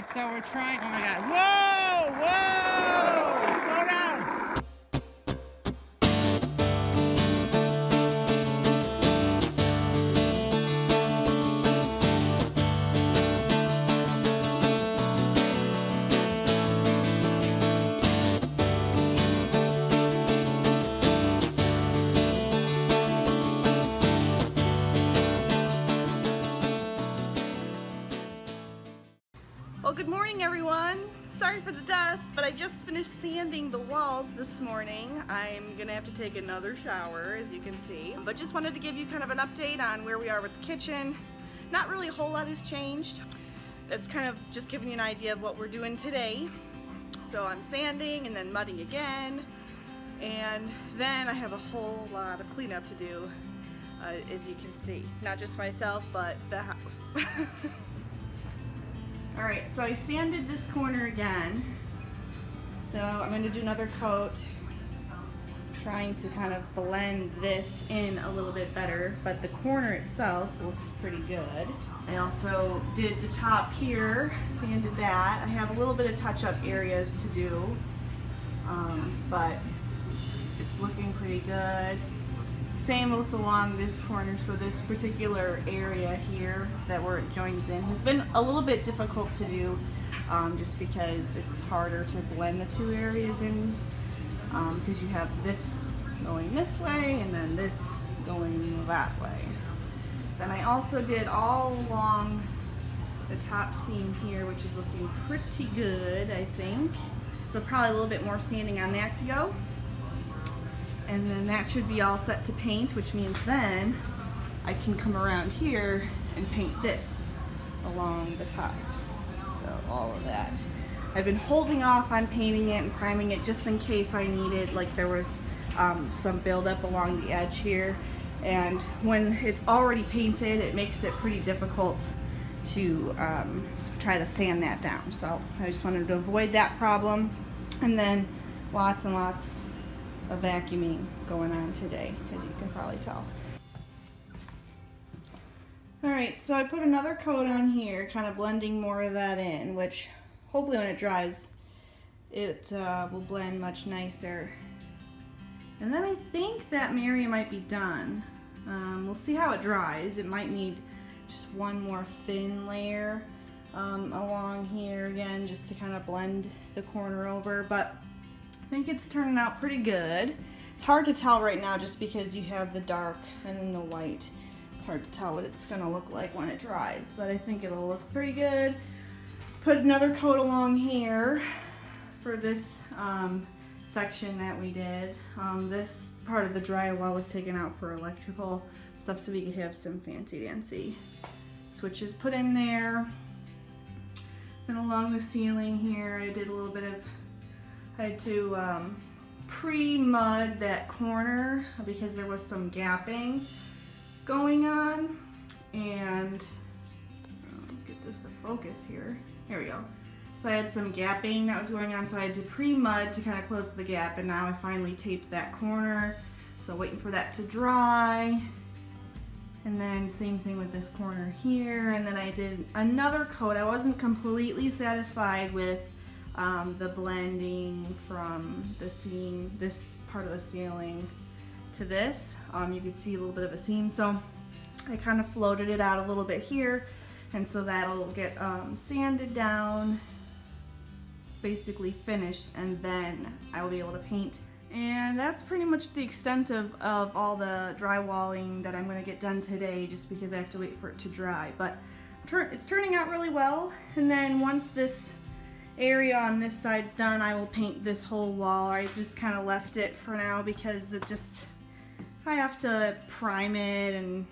right, so we're trying, oh my God, whoa, whoa, slow down. Well, good morning everyone. Sorry for the dust, but I just finished sanding the walls this morning. I'm gonna have to take another shower, as you can see, but just wanted to give you kind of an update on where we are with the kitchen. Not really a whole lot has changed. That's kind of just giving you an idea of what we're doing today. So I'm sanding and then mudding again, and then I have a whole lot of cleanup to do, as you can see. Not just myself, but the house. All right, so I sanded this corner again. So I'm gonna do another coat, trying to kind of blend this in a little bit better, but the corner itself looks pretty good. I also did the top here, sanded that. I have a little bit of touch-up areas to do, but it's looking pretty good. Same with along this corner, so this particular area here that where it joins in has been a little bit difficult to do, just because it's harder to blend the two areas in, because you have this going this way and then this going that way. Then I also did all along the top seam here, which is looking pretty good, I think. So probably a little bit more sanding on that to go. And then that should be all set to paint, which means then I can come around here and paint this along the top. So all of that. I've been holding off on painting it and priming it just in case I needed, like there was some buildup along the edge here. And when it's already painted, it makes it pretty difficult to try to sand that down. So I just wanted to avoid that problem. And then lots and lots a vacuuming going on today, as you can probably tell. Alright, so I put another coat on here, kind of blending more of that in, which hopefully when it dries it will blend much nicer. And then I think that area might be done. We'll see how it dries. It might need just one more thin layer along here again, just to kind of blend the corner over, but I think it's turning out pretty good. It's hard to tell right now just because you have the dark and then the light. It's hard to tell what it's gonna look like when it dries, but I think it'll look pretty good. Put another coat along here for this section that we did. This part of the drywall was taken out for electrical stuff so we could have some fancy dancy switches put in there. Then along the ceiling here, I did a little bit of, I had to pre-mud that corner because there was some gapping going on, and let's get this to focus here. Here we go. So I had some gapping that was going on, so I had to pre-mud to kind of close the gap, and now I finally taped that corner. So waiting for that to dry. And then same thing with this corner here, and then I did another coat. I wasn't completely satisfied with the blending from the seam, this part of the ceiling to this. You could see a little bit of a seam, so I kind of floated it out a little bit here, and so that'll get sanded down, basically finished, and then I will be able to paint. And that's pretty much the extent of all the drywalling that I'm going to get done today, just because I have to wait for it to dry. But it's turning out really well, and then once this area on this side's done, I will paint this whole wall. I just kind of left it for now because it just, I have to prime it, and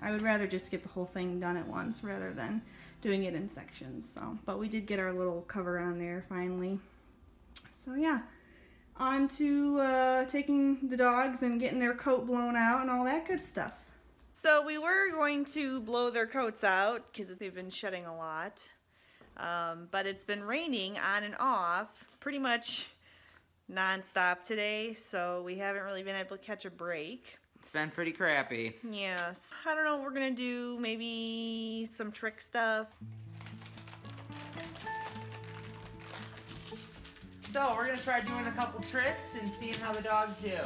I would rather just get the whole thing done at once rather than doing it in sections. So, but we did get our little cover on there finally. So yeah, on to taking the dogs and getting their coat blown out and all that good stuff. So we were going to blow their coats out because they've been shedding a lot. But it's been raining on and off pretty much non-stop today, so we haven't really been able to catch a break. It's been pretty crappy. Yes. I don't know what we're gonna do, maybe some trick stuff. So we're going to try doing a couple tricks and seeing how the dogs do.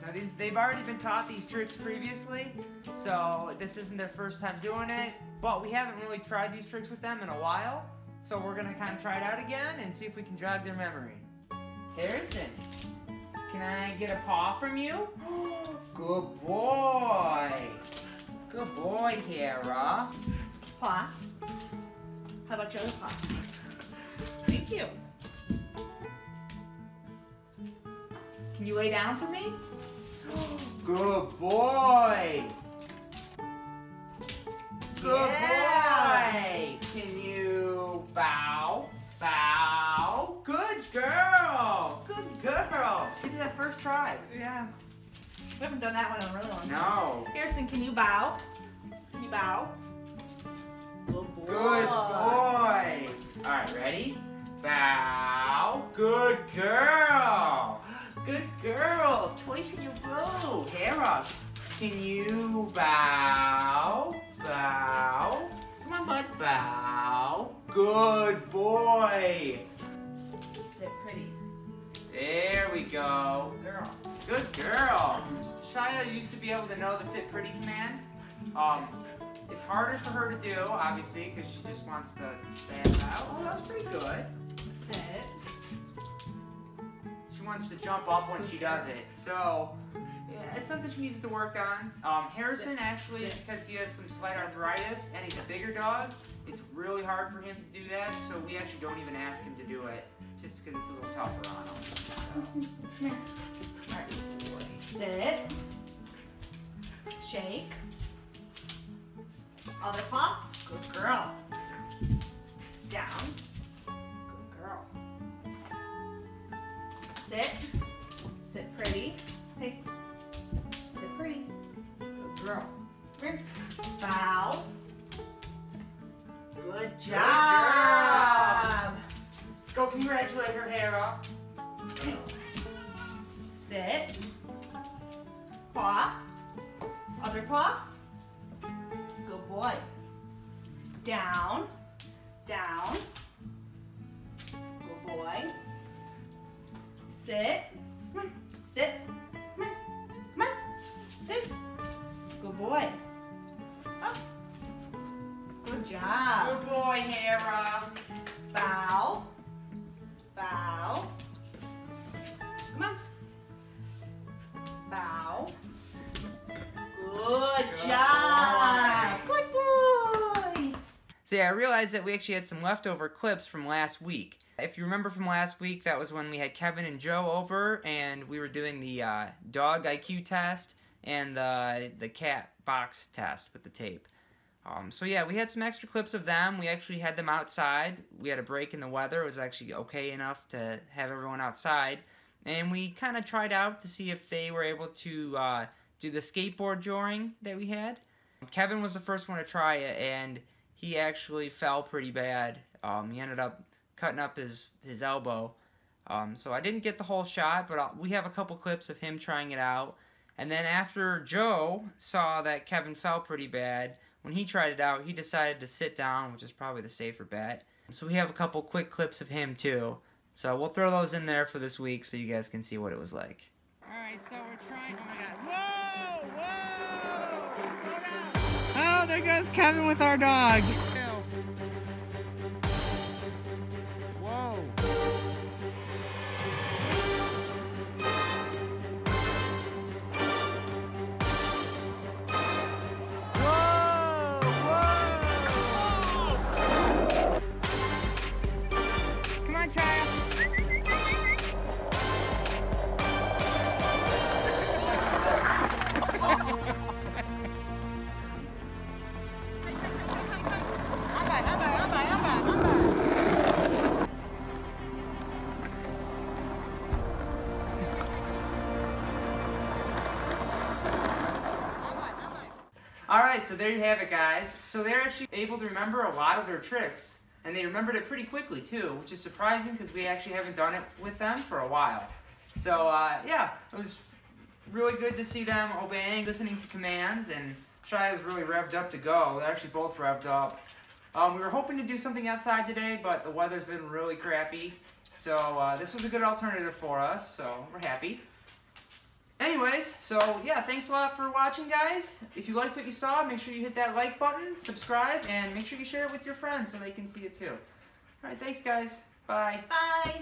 Now they've already been taught these tricks previously, so this isn't their first time doing it, but we haven't really tried these tricks with them in a while, so we're going to kind of try it out again and see if we can jog their memory. Harrison, can I get a paw from you? Good boy. Good boy, Hera. Paw. How about your other paw? Thank you. Can you lay down for me? Good boy. Good boy. Can you bow? Bow. Good girl. Good girl. She did that first try. Yeah. We haven't done that one in a really long time. No. Harrison, can you bow? Can you bow? Good boy. Good boy. All right, ready? Bow. Good girl. Good girl. Twice in a row. Hera, can you bow? Bow. Come on, bud. Bow. Good boy. Sit pretty. There we go. Girl. Good girl. Shia used to be able to know the sit pretty command. It's harder for her to do, obviously, because she just wants to stand out. Oh, that's pretty good. Sit. She wants to jump up when she does it. So, yeah, it's something she needs to work on. Harrison, actually, because he has some slight arthritis and he's a bigger dog, it's really hard for him to do that. So we actually don't even ask him to do it, just because it's a little tougher on him. So. All right, boy. Sit. Shake. Other paw. Good girl. Down. Good girl. Sit. Sit pretty. Hey. Sit pretty. Good girl. Here. Bow. Good job. Good girl. Go congratulate her, Hera. Sit. Paw. Other paw. Good boy. Down. Down. Good boy. Sit. Sit. Sit. Good boy. Up. Good job. Good boy, Hera. Bow. Bow. Come on. Bow. Good job. Good boy. So yeah, I realized that we actually had some leftover clips from last week. If you remember from last week, that was when we had Kevin and Joe over, and we were doing the dog IQ test and the cat box test with the tape. So yeah, we had some extra clips of them. We actually had them outside. We had a break in the weather. It was actually okay enough to have everyone outside. And we kind of tried out to see if they were able to do the skateboard drawing that we had. Kevin was the first one to try it, and he actually fell pretty bad. He ended up cutting up his elbow. So I didn't get the whole shot, but we have a couple clips of him trying it out. And then after Joe saw that Kevin fell pretty bad, when he tried it out, he decided to sit down, which is probably the safer bet. So we have a couple quick clips of him too. So we'll throw those in there for this week so you guys can see what it was like. All right, so we're trying, oh my God, whoa, whoa, slow down. Oh, there goes Kevin with our dog. Whoa. Whoa, whoa. Come on, Shia. Alright, so there you have it, guys. So they're actually able to remember a lot of their tricks, and they remembered it pretty quickly too, which is surprising because we actually haven't done it with them for a while. So yeah, it was really good to see them obeying, listening to commands, and Shia's really revved up to go. They're actually both revved up. We were hoping to do something outside today, but the weather's been really crappy. So this was a good alternative for us, so we're happy. Anyways, so yeah, thanks a lot for watching, guys. If you liked what you saw, make sure you hit that like button, subscribe, and make sure you share it with your friends so they can see it too. Alright, thanks guys. Bye. Bye.